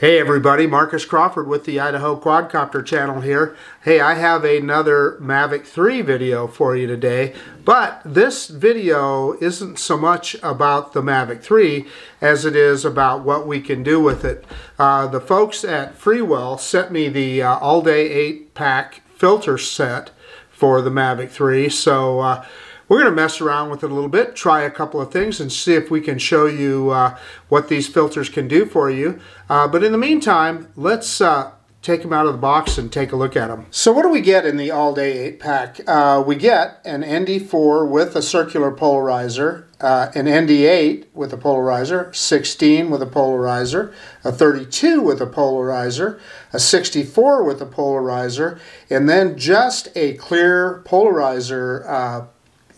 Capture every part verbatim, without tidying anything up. Hey everybody, Marcus Crawford with the Idaho Quadcopter Channel here. Hey, I have another Mavic three video for you today, but this video isn't so much about the Mavic three as it is about what we can do with it. Uh, the folks at Freewell sent me the uh, all-day eight pack filter set for the Mavic three, so uh, we're going to mess around with it a little bit, try a couple of things, and see if we can show you uh, what these filters can do for you. Uh, but in the meantime, let's uh, take them out of the box and take a look at them. So what do we get in the all-day eight pack? Uh, we get an N D four with a circular polarizer, uh, an N D eight with a polarizer, sixteen with a polarizer, a thirty-two with a polarizer, a sixty-four with a polarizer, and then just a clear polarizer uh,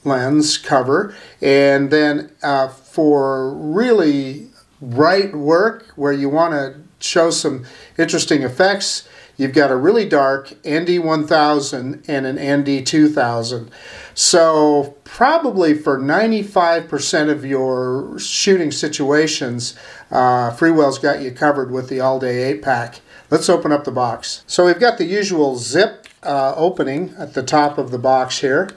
lens cover. And then uh, for really bright work where you want to show some interesting effects, you've got a really dark N D one thousand and an N D two thousand. So probably for ninety-five percent of your shooting situations, uh, Freewell's got you covered with the all-day eight pack. Let's open up the box. So we've got the usual zip uh, opening at the top of the box here.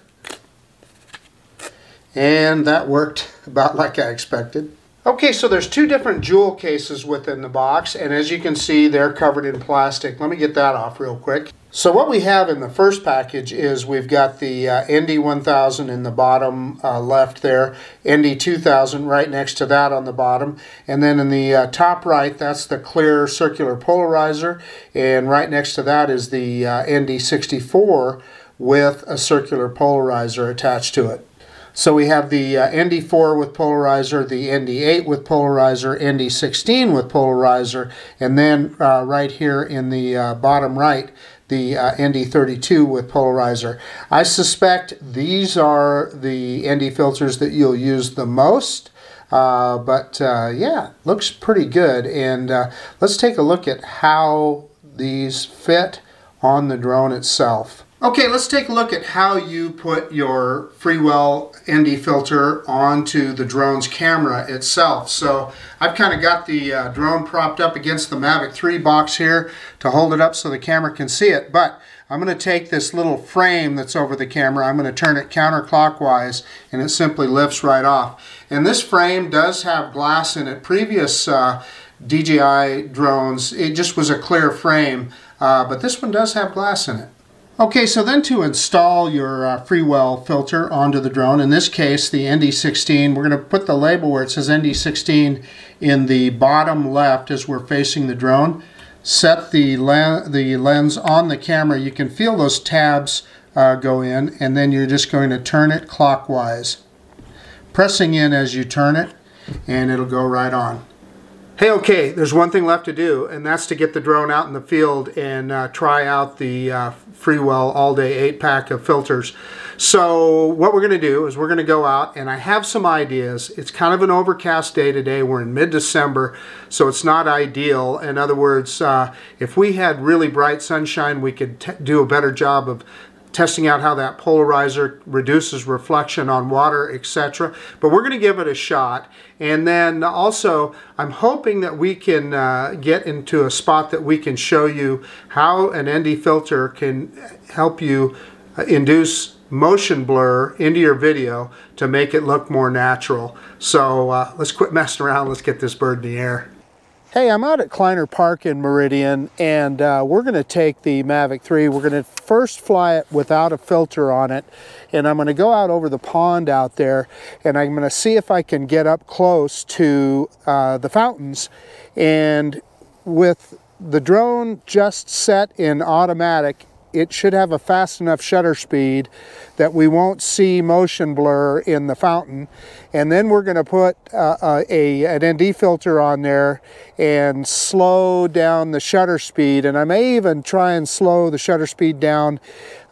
And that worked about like I expected. Okay, so there's two different jewel cases within the box, and as you can see, they're covered in plastic. Let me get that off real quick. So what we have in the first package is we've got the uh, N D one thousand in the bottom uh, left there, N D two thousand right next to that on the bottom, and then in the uh, top right, that's the clear circular polarizer, and right next to that is the uh, N D sixty-four with a circular polarizer attached to it. So we have the uh, N D four with polarizer, the N D eight with polarizer, N D sixteen with polarizer, and then uh, right here in the uh, bottom right, the uh, N D thirty-two with polarizer. I suspect these are the N D filters that you'll use the most, uh, but uh, yeah, looks pretty good. And uh, let's take a look at how these fit on the drone itself. Okay, let's take a look at how you put your Freewell N D filter onto the drone's camera itself. So I've kind of got the uh, drone propped up against the Mavic three box here to hold it up so the camera can see it. But I'm going to take this little frame that's over the camera, I'm going to turn it counterclockwise, and it simply lifts right off. And this frame does have glass in it. Previous uh, D J I drones, it just was a clear frame, uh, but this one does have glass in it. Okay, so then to install your uh, Freewell filter onto the drone, in this case the N D sixteen, we're going to put the label where it says N D sixteen in the bottom left as we're facing the drone. Set the, le the lens on the camera. You can feel those tabs uh, go in, and then you're just going to turn it clockwise, pressing in as you turn it, and it'll go right on. Hey, okay, there's one thing left to do, and that's to get the drone out in the field and uh, try out the uh, Freewell all-day eight pack of filters. So what we're going to do is we're going to go out, and I have some ideas. It's kind of an overcast day today. We're in mid-December, so it's not ideal. In other words, uh, if we had really bright sunshine, we could t do a better job of testing out how that polarizer reduces reflection on water, et cetera. But we're going to give it a shot. And then also, I'm hoping that we can uh, get into a spot that we can show you how an N D filter can help you induce motion blur into your video to make it look more natural. So uh, let's quit messing around. Let's get this bird in the air. Hey, I'm out at Kleiner Park in Meridian, and uh, we're going to take the Mavic three. We're going to first fly it without a filter on it, and I'm going to go out over the pond out there, and I'm going to see if I can get up close to uh, the fountains. And with the drone just set in automatic, it should have a fast enough shutter speed that we won't see motion blur in the fountain. And then we're going to put uh, a, an N D filter on there and slow down the shutter speed. And I may even try and slow the shutter speed down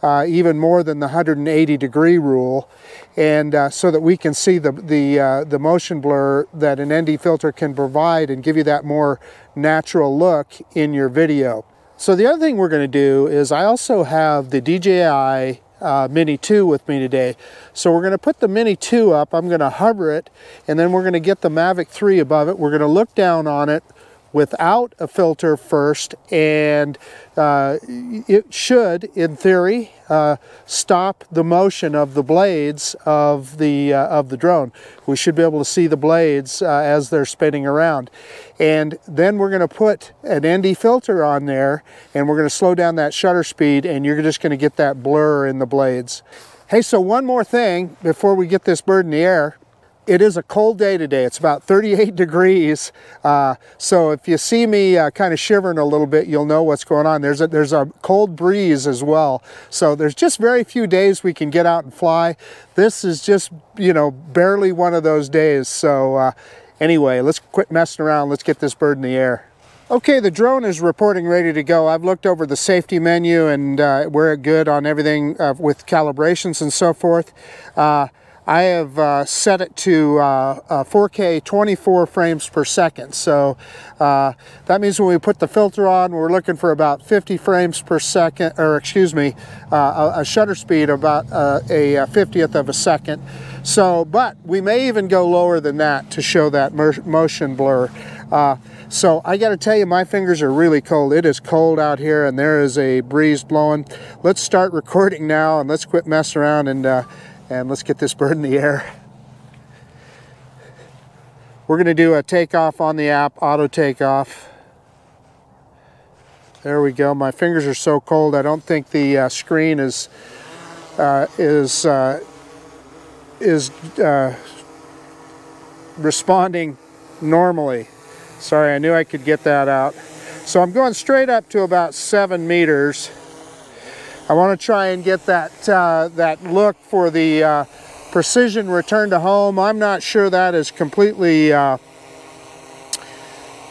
uh, even more than the one hundred eighty degree rule, and uh, so that we can see the, the, uh, the motion blur that an N D filter can provide and give you that more natural look in your video. So the other thing we're going to do is I also have the D J I Uh, Mini two with me today. So we're going to put the Mini two up, I'm going to hover it, and then we're going to get the Mavic three above it. We're going to look down on it, without a filter first, and uh, it should, in theory, uh, stop the motion of the blades of the uh, of the drone. We should be able to see the blades uh, as they're spinning around. And then we're going to put an N D filter on there, and we're going to slow down that shutter speed, and you're just going to get that blur in the blades. Hey, so one more thing before we get this bird in the air. It is a cold day today. It's about thirty-eight degrees. Uh, so if you see me uh, kind of shivering a little bit, you'll know what's going on. There's a, there's a cold breeze as well. So there's just very few days we can get out and fly. This is just, you know, barely one of those days. So uh, anyway, let's quit messing around. Let's get this bird in the air. Okay, the drone is reporting ready to go. I've looked over the safety menu, and uh, we're good on everything uh, with calibrations and so forth. Uh, I have uh, set it to uh, uh, four K twenty-four frames per second. So uh, that means when we put the filter on, we're looking for about fifty frames per second, or excuse me, uh, a, a shutter speed of about uh, a fiftieth of a second. So, but we may even go lower than that to show that motion blur. Uh, so I got to tell you, my fingers are really cold. It is cold out here, and there is a breeze blowing. Let's start recording now, and let's quit messing around, and uh, and let's get this bird in the air. We're going to do a takeoff on the app, auto takeoff. There we go. My fingers are so cold. I don't think the uh, screen is uh, is uh, is uh, responding normally. Sorry, I knew I could get that out. So I'm going straight up to about seven meters. I want to try and get that, uh, that look for the uh, precision return to home. I'm not sure that is completely uh,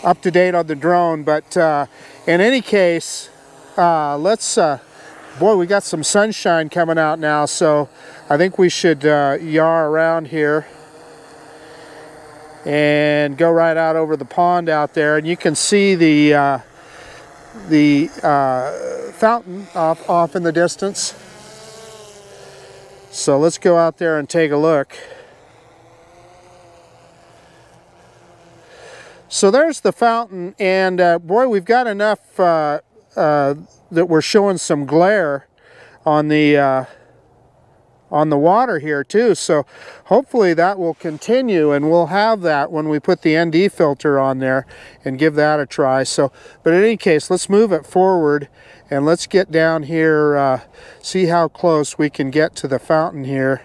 up to date on the drone, but uh, in any case, uh, let's, uh, boy, we got some sunshine coming out now, so I think we should uh, yar around here and go right out over the pond out there, and you can see the uh, the uh, fountain off, off in the distance. So let's go out there and take a look. So there's the fountain, and uh, boy, we've got enough uh, uh, that we're showing some glare on the uh, on the water here too, so hopefully that will continue, and we'll have that when we put the N D filter on there and give that a try. So, but in any case, let's move it forward, and let's get down here, uh, see how close we can get to the fountain here.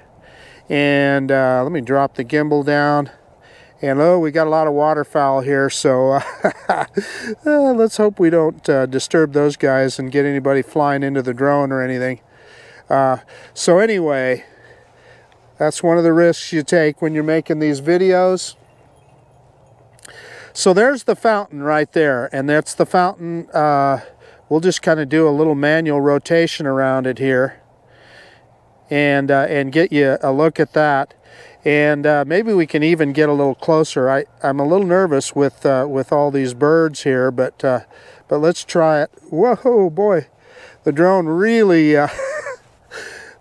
And uh, let me drop the gimbal down, and oh, we got a lot of waterfowl here, so uh, uh, let's hope we don't uh, disturb those guys and get anybody flying into the drone or anything. Uh, so anyway, that's one of the risks you take when you're making these videos. So there's the fountain right there, and that's the fountain. Uh, we'll just kind of do a little manual rotation around it here, and uh, and get you a look at that. And uh, maybe we can even get a little closer. I, I'm a little nervous with uh, with all these birds here, but uh, but let's try it. Whoa, boy, the drone really. Uh,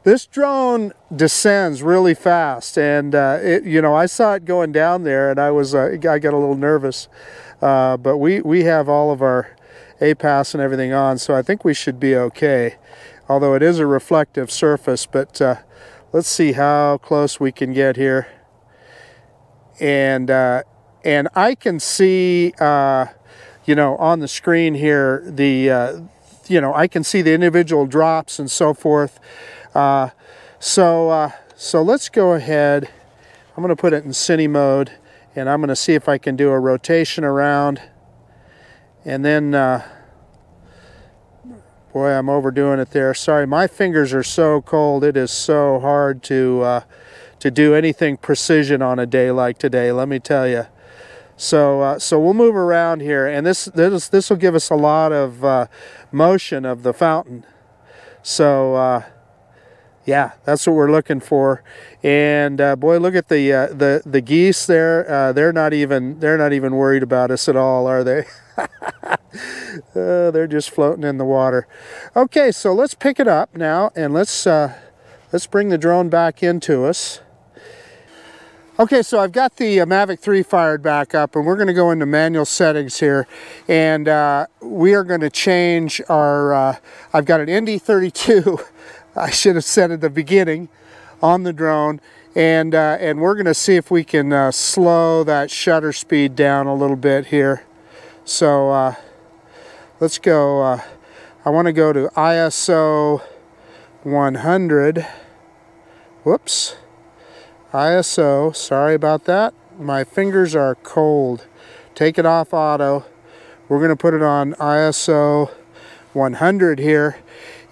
This drone descends really fast, and uh, it, you know, I saw it going down there, and I was uh, I got a little nervous. Uh, but we we have all of our A P A S and everything on, so I think we should be okay. Although it is a reflective surface, but uh, let's see how close we can get here. And uh, and I can see, uh, you know, on the screen here the, uh, you know, I can see the individual drops and so forth. Uh, so, uh, so let's go ahead. I'm going to put it in cine mode, and I'm going to see if I can do a rotation around. And then, uh, boy, I'm overdoing it there. Sorry, my fingers are so cold. It is so hard to, uh, to do anything precision on a day like today, let me tell you. So, uh, so we'll move around here, and this, this, this will give us a lot of, uh, motion of the fountain. So, uh, yeah, that's what we're looking for. And uh, boy, look at the uh, the the geese there. Uh, they're not even they're not even worried about us at all, are they? uh, they're just floating in the water. Okay, so let's pick it up now, and let's uh, let's bring the drone back into us. Okay, so I've got the uh, Mavic three fired back up, and we're going to go into manual settings here, and uh, we are going to change our, uh, I've got an N D thirty-two, I should have said at the beginning, on the drone, and, uh, and we're going to see if we can uh, slow that shutter speed down a little bit here. So uh, let's go, uh, I want to go to I S O one hundred, whoops. I S O, sorry about that. My fingers are cold. Take it off auto. We're gonna put it on I S O one hundred here.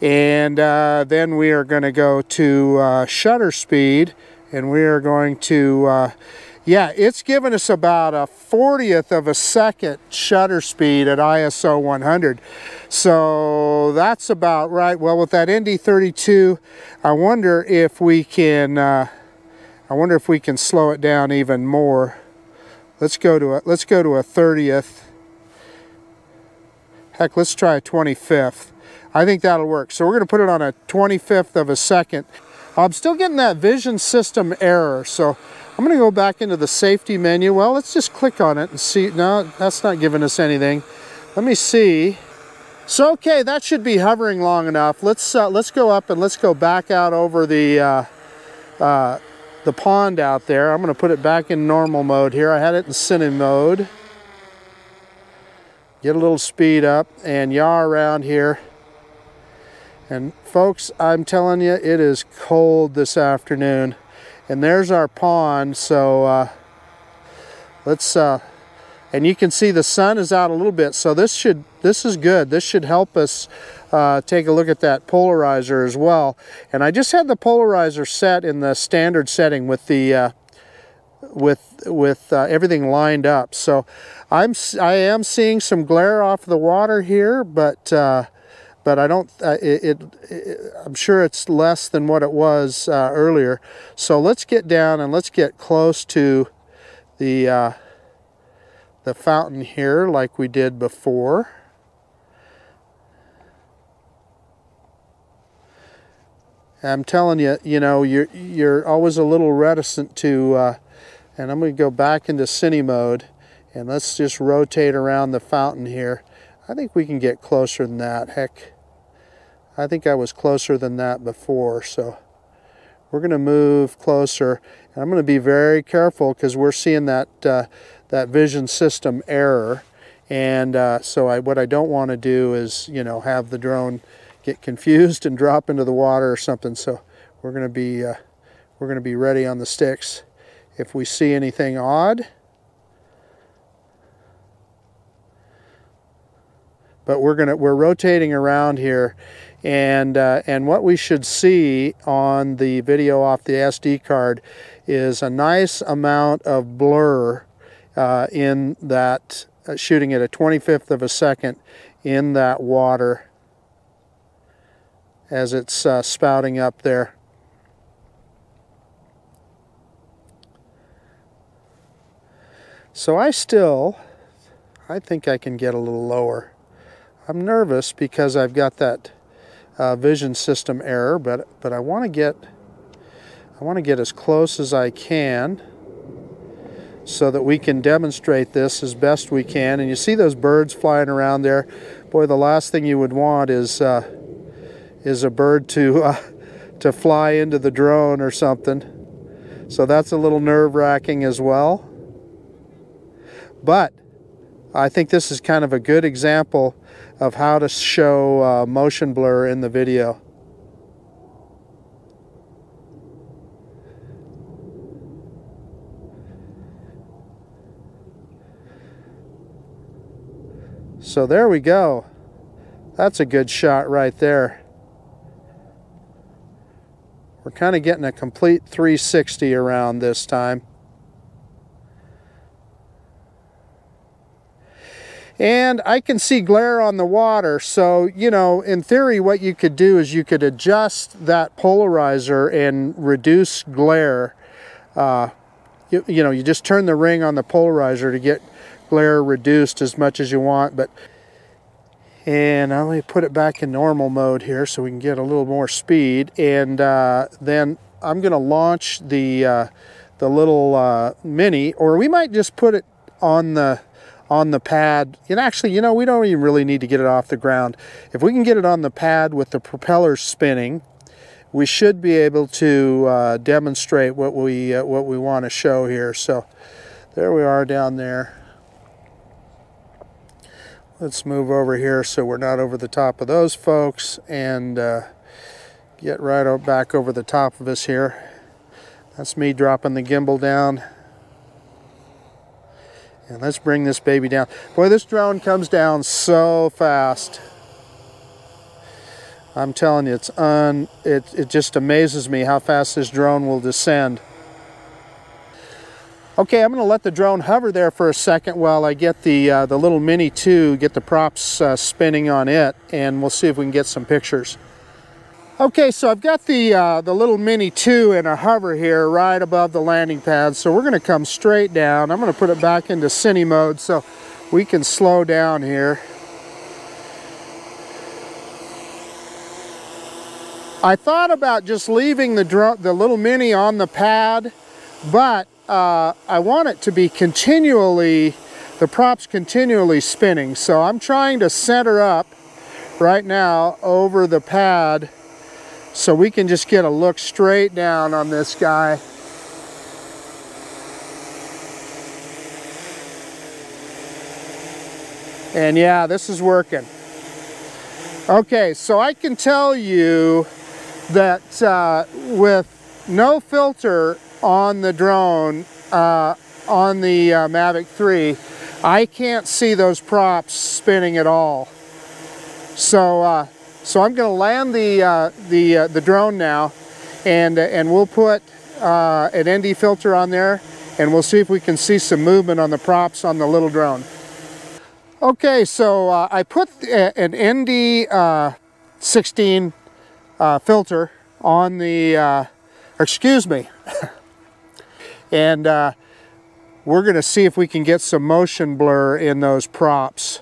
And uh, then we are gonna go to uh, shutter speed, and we are going to, uh, yeah, it's given us about a fortieth of a second shutter speed at I S O one hundred. So that's about right. Well, with that N D thirty-two, I wonder if we can, uh, I wonder if we can slow it down even more. Let's go to a, let's go to a thirtieth. Heck, let's try a twenty-fifth. I think that'll work. So we're gonna put it on a twenty-fifth of a second. I'm still getting that vision system error. So I'm gonna go back into the safety menu. Well, let's just click on it and see. No, that's not giving us anything. Let me see. So, okay, that should be hovering long enough. Let's, uh, let's go up and let's go back out over the, uh, uh, the pond out there. I'm going to put it back in normal mode here. I had it in cinema mode. Get a little speed up and yaw around here. And folks, I'm telling you, it is cold this afternoon. And there's our pond. So uh, let's, uh, and you can see the sun is out a little bit. So this should, this is good. This should help us Uh, take a look at that polarizer as well. And I just had the polarizer set in the standard setting with the uh, with with uh, everything lined up. So I'm I am seeing some glare off the water here, but uh, but I don't. Uh, it, it, it I'm sure it's less than what it was uh, earlier. So let's get down and let's get close to the uh, the fountain here, like we did before. I'm telling you, you know, you're, you're always a little reticent to, uh, and I'm going to go back into cine mode, and let's just rotate around the fountain here. I think we can get closer than that. Heck, I think I was closer than that before, so we're going to move closer, and I'm going to be very careful because we're seeing that, uh, that vision system error, and uh, so I, what I don't want to do is, you know, have the drone get confused and drop into the water or something. So we're going to be uh, we're going to be ready on the sticks if we see anything odd. But we're going to we're rotating around here, and uh, and what we should see on the video off the S D card is a nice amount of blur uh, in that uh, shooting at a twenty-fifth of a second in that water as it's uh, spouting up there. So I still, I think I can get a little lower. I'm nervous because I've got that uh, vision system error, but but I want to get, I want to get as close as I can so that we can demonstrate this as best we can. And you see those birds flying around there. Boy, the last thing you would want is Uh, is a bird to uh, to fly into the drone or something. So that's a little nerve-wracking as well. But I think this is kind of a good example of how to show uh, motion blur in the video. So there we go. That's a good shot right there. We're kind of getting a complete three sixty around this time. And I can see glare on the water, so, you know, in theory what you could do is you could adjust that polarizer and reduce glare. Uh, you, you know, you just turn the ring on the polarizer to get glare reduced as much as you want, but and I'll put it back in normal mode here so we can get a little more speed. And uh, then I'm going to launch the, uh, the little uh, Mini, or we might just put it on the on the pad. And actually, you know, we don't even really need to get it off the ground. If we can get it on the pad with the propeller spinning, we should be able to uh, demonstrate what we uh, what we want to show here. So there we are down there. Let's move over here so we're not over the top of those folks, and uh, get right back over the top of us here. That's me dropping the gimbal down. And let's bring this baby down. Boy, this drone comes down so fast. I'm telling you, it's un, it, it just amazes me how fast this drone will descend. Okay, I'm going to let the drone hover there for a second while I get the, uh, the little Mini two, get the props uh, spinning on it, and we'll see if we can get some pictures. Okay, so I've got the, uh, the little Mini two in a hover here right above the landing pad, so we're going to come straight down. I'm going to put it back into cine mode so we can slow down here. I thought about just leaving the, dro the little Mini on the pad, but uh, I want it to be continually, the props continually spinning. So I'm trying to center up right now over the pad so we can just get a look straight down on this guy. And yeah, this is working. Okay, so I can tell you that uh, with no filter on the drone, uh, on the uh, Mavic three, I can't see those props spinning at all. So, uh, so I'm going to land the uh, the uh, the drone now, and and we'll put uh, an N D filter on there, and we'll see if we can see some movement on the props on the little drone. Okay, so uh, I put an N D sixteen Uh, filter on the, uh, excuse me, and uh, we're going to see if we can get some motion blur in those props.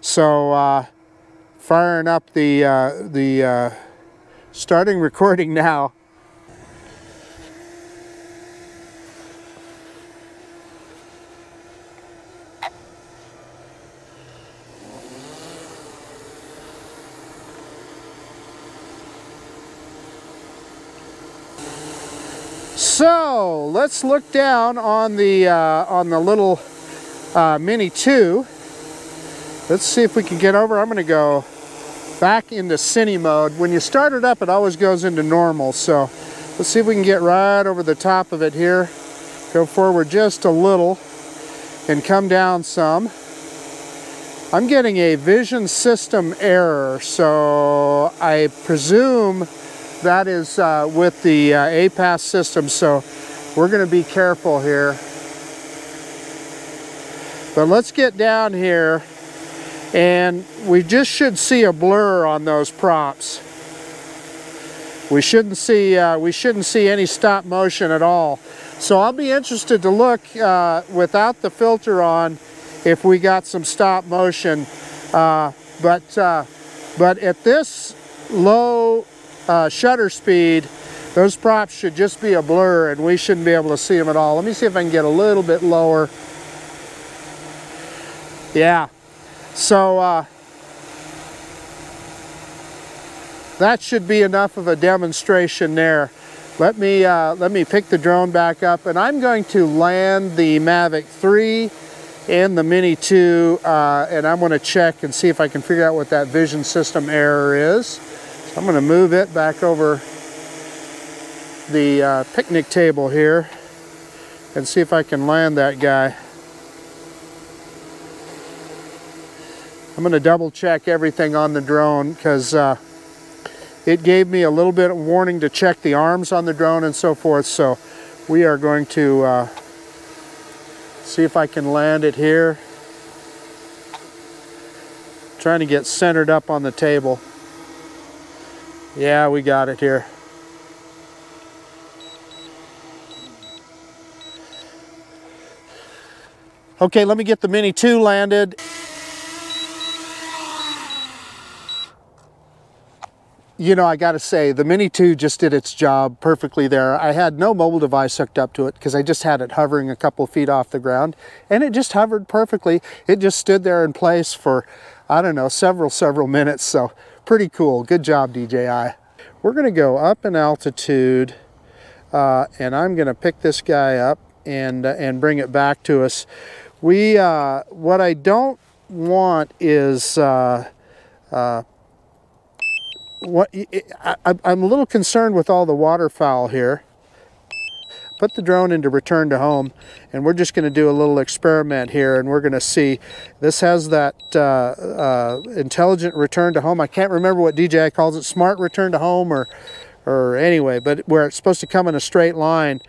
So uh, firing up the, uh, the uh, starting recording now. So let's look down on the uh, on the little uh, Mini two. Let's see if we can get over. I'm going to go back into cine mode. When you start it up, it always goes into normal. So let's see if we can get right over the top of it here. Go forward just a little and come down some. I'm getting a vision system error, so I presume that is uh, with the uh, A P A S system, so we're going to be careful here. But let's get down here, and we just should see a blur on those props. We shouldn't see uh, we shouldn't see any stop motion at all. So I'll be interested to look uh, without the filter on if we got some stop motion. Uh, but uh, but at this low Uh, shutter speed, those props should just be a blur and we shouldn't be able to see them at all. Let me see if I can get a little bit lower. Yeah, so uh, that should be enough of a demonstration there. Let me, uh, let me pick the drone back up, and I'm going to land the Mavic three and the Mini two, uh, and I'm going to check and see if I can figure out what that vision system error is. I'm going to move it back over the uh, picnic table here and see if I can land that guy. I'm going to double check everything on the drone because uh, it gave me a little bit of warning to check the arms on the drone and so forth. So we are going to uh, see if I can land it here. I'm trying to get centered up on the table. Yeah, we got it here. Okay, let me get the Mini two landed. you know, I gotta say, the Mini two just did its job perfectly there. I had no mobile device hooked up to it because I just had it hovering a couple feet off the ground, and it just hovered perfectly. It just stood there in place for, I don't know, several, several minutes, so pretty cool. Good job, D J I. We're gonna go up in altitude, uh, and I'm gonna pick this guy up and, uh, and bring it back to us. We, uh, what I don't want is, uh, uh, What, I, I'm a little concerned with all the waterfowl here. Put the drone into return to home, and we're just going to do a little experiment here, and we're going to see. This has that uh, uh, intelligent return to home. I can't remember what D J I calls it, smart return to home, or, or anyway, but where it's supposed to come in a straight line.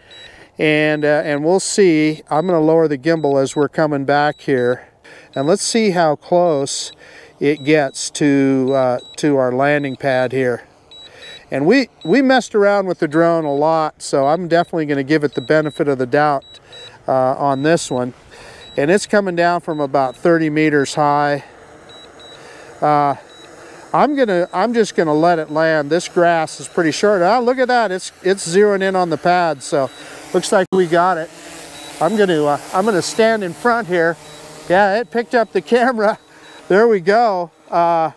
And, uh, and we'll see. I'm going to lower the gimbal as we're coming back here, and let's see how close it gets to uh, to our landing pad here. And we we messed around with the drone a lot, so I'm definitely going to give it the benefit of the doubt uh, on this one. And it's coming down from about thirty meters high. Uh, I'm gonna I'm just gonna let it land. This grass is pretty short. Ah, look at that! It's it's zeroing in on the pad, so looks like we got it. I'm gonna uh, I'm gonna stand in front here. Yeah, it picked up the camera. There we go. Uh,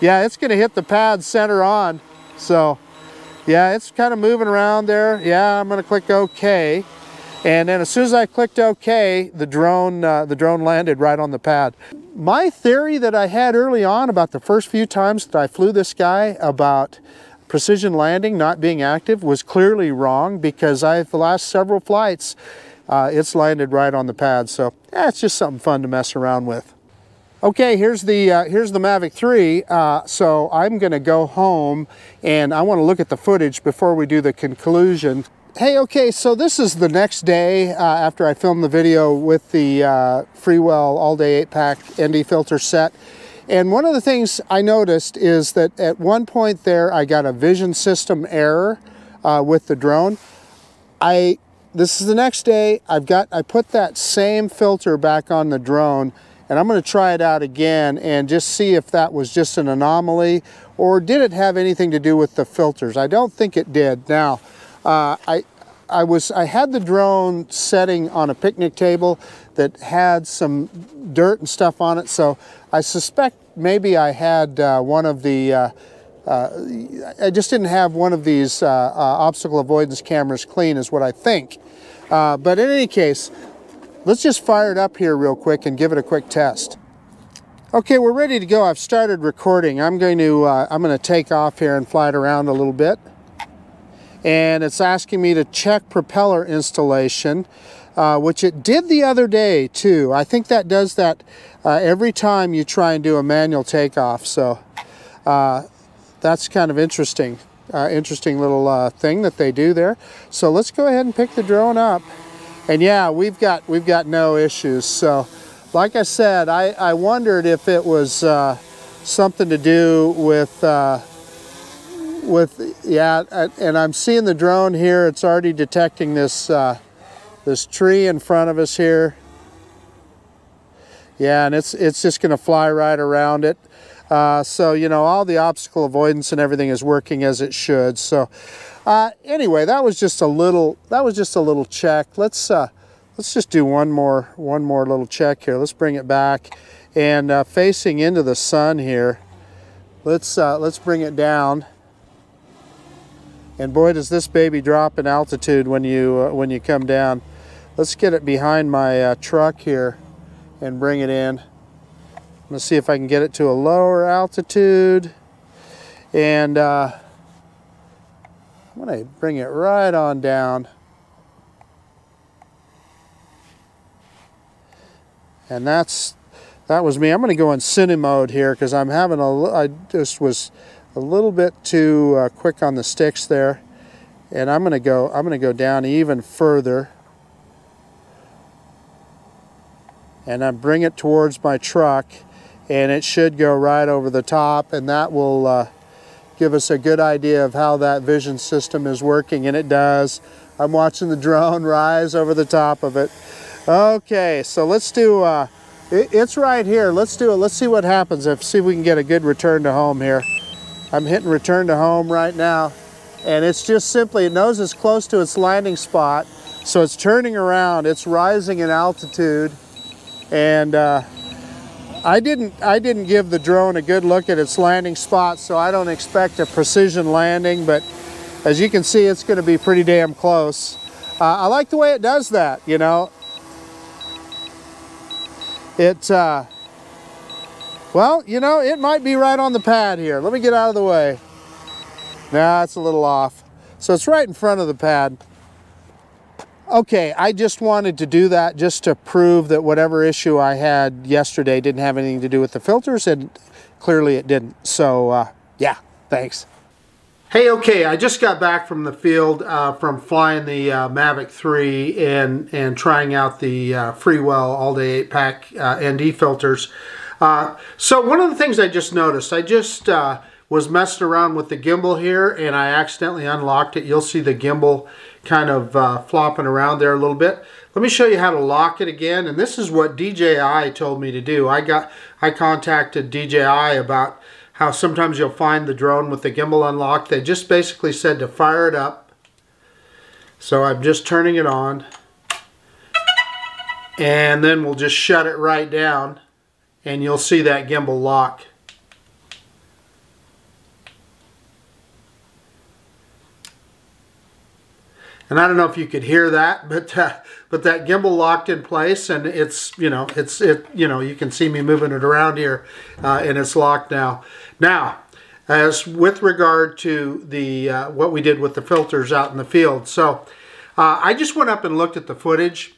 yeah, it's gonna hit the pad center on. So yeah, it's kind of moving around there. Yeah, I'm gonna click okay. And then as soon as I clicked okay, the drone, uh, the drone landed right on the pad. My theory that I had early on about the first few times that I flew this guy about precision landing not being active was clearly wrong, because I've the last several flights, uh, it's landed right on the pad. So yeah, it's just something fun to mess around with. Okay, here's the, uh, here's the Mavic three, uh, so I'm going to go home, and I want to look at the footage before we do the conclusion. Hey, okay, so this is the next day uh, after I filmed the video with the uh, Freewell all-day eight-pack N D filter set. And one of the things I noticed is that at one point there, I got a vision system error uh, with the drone. I, this is the next day, I've got, I put that same filter back on the drone, and I'm going to try it out again and just see if that was just an anomaly, or did it have anything to do with the filters? I don't think it did. Now, uh, I, I was I had the drone setting on a picnic table that had some dirt and stuff on it, so I suspect maybe I had uh, one of the. Uh, uh, I just didn't have one of these uh, uh, obstacle avoidance cameras clean, is what I think. Uh, but in any case, let's just fire it up here real quick and give it a quick test. Okay, we're ready to go. I've started recording. I'm going to uh, I'm going to take off here and fly it around a little bit. And it's asking me to check propeller installation, uh, which it did the other day too. I think that does that uh, every time you try and do a manual takeoff. So uh, that's kind of interesting, uh, interesting little uh, thing that they do there. So let's go ahead and pick the drone up. And yeah, we've got we've got no issues. So, like I said, I, I wondered if it was uh, something to do with uh, with yeah. And I'm seeing the drone here; it's already detecting this uh, this tree in front of us here. Yeah, and it's it's just going to fly right around it. Uh, so you know, all the obstacle avoidance and everything is working as it should. So. Uh, anyway, that was just a little. That was just a little check. Let's uh, let's just do one more, one more little check here. Let's bring it back, and uh, facing into the sun here. Let's uh, let's bring it down. And boy, does this baby drop in altitude when you uh, when you come down. Let's get it behind my uh, truck here, and bring it in. Let's see if I can get it to a lower altitude, and. Uh, I'm going to bring it right on down. And that's, that was me. I'm going to go in cine mode here because I'm having a, I just was a little bit too uh, quick on the sticks there. And I'm going to go, I'm going to go down even further. And I bring it towards my truck, and it should go right over the top, and that will, uh, give us a good idea of how that vision system is working, and it does. I'm watching the drone rise over the top of it. Okay, so let's do, uh, it, it's right here. Let's do it, let's see what happens, if, see if we can get a good return to home here. I'm hitting return to home right now, and it's just simply, it knows it's close to its landing spot, so it's turning around, it's rising in altitude, and uh, I didn't, I didn't give the drone a good look at its landing spot, so I don't expect a precision landing, but as you can see, it's going to be pretty damn close. Uh, I like the way it does that, you know. It, uh, well, you know, it might be right on the pad here. Let me get out of the way. Nah, it's a little off. So it's right in front of the pad. Okay, I just wanted to do that just to prove that whatever issue I had yesterday didn't have anything to do with the filters, and clearly it didn't. So, uh, yeah, thanks. Hey, okay, I just got back from the field uh, from flying the uh, Mavic three and, and trying out the uh, Freewell all-day eight-pack uh, N D filters. Uh, so one of the things I just noticed, I just uh, was messing around with the gimbal here and I accidentally unlocked it. You'll see the gimbal kind of uh, flopping around there a little bit. Let me show you how to lock it again, and this is what D J I told me to do. I got, I contacted D J I about how sometimes you'll find the drone with the gimbal unlocked. They just basically said to fire it up. So I'm just turning it on. And then we'll just shut it right down. And you'll see that gimbal lock. And I don't know if you could hear that, but uh, but that gimbal locked in place, and it's, you know, it's it you know, you can see me moving it around here, uh, and it's locked now. Now, as with regard to the uh, what we did with the filters out in the field, so uh, I just went up and looked at the footage.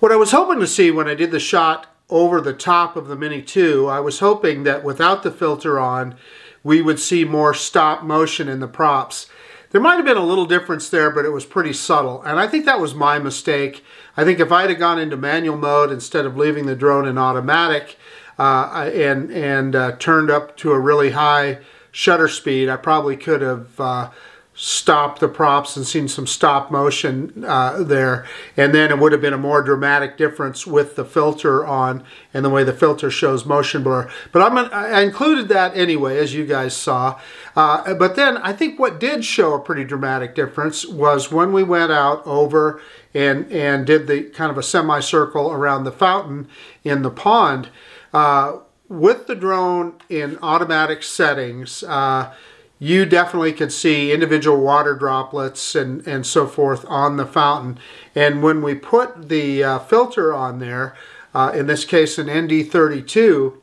What I was hoping to see when I did the shot over the top of the Mini two, I was hoping that without the filter on, we would see more stop motion in the props. There might have been a little difference there, but it was pretty subtle. And I think that was my mistake. I think if I had gone into manual mode instead of leaving the drone in automatic uh, and, and uh, turned up to a really high shutter speed, I probably could have uh, stopped the props and seen some stop motion uh, there. And then it would have been a more dramatic difference with the filter on and the way the filter shows motion blur. But I'm, I included that anyway, as you guys saw. Uh, but then I think what did show a pretty dramatic difference was when we went out over and, and did the kind of a semicircle around the fountain in the pond. Uh, with the drone in automatic settings, uh, you definitely could see individual water droplets and, and so forth on the fountain. And when we put the uh, filter on there, uh, in this case an N D thirty-two,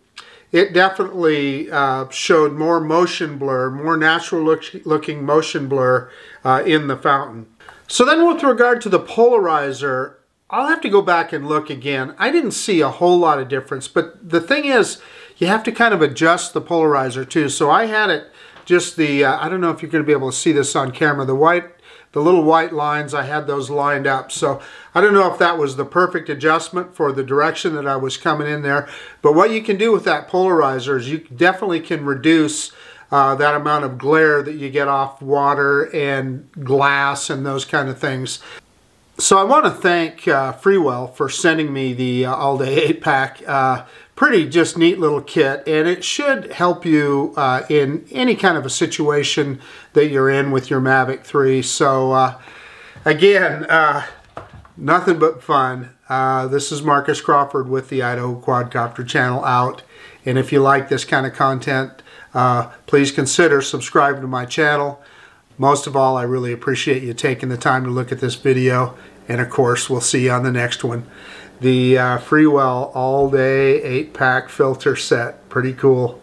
it definitely uh, showed more motion blur, more natural look looking motion blur uh, in the fountain. So then with regard to the polarizer, I'll have to go back and look again. I didn't see a whole lot of difference, but the thing is, you have to kind of adjust the polarizer too. So I had it just the, uh, I don't know if you're going to be able to see this on camera, the white, the little white lines, I had those lined up. So I don't know if that was the perfect adjustment for the direction that I was coming in there. But what you can do with that polarizer is you definitely can reduce uh, that amount of glare that you get off water and glass and those kind of things. So I want to thank uh, Freewell for sending me the uh, all-day eight-pack. Uh, Pretty just neat little kit, and it should help you uh, in any kind of a situation that you're in with your Mavic three. So uh, again, uh, nothing but fun. Uh, this is Marcus Crawford with the Idaho Quadcopter Channel out, and if you like this kind of content, uh, please consider subscribing to my channel. Most of all, I really appreciate you taking the time to look at this video, and of course, we'll see you on the next one. The uh, Freewell all-day eight-pack filter set. Pretty cool.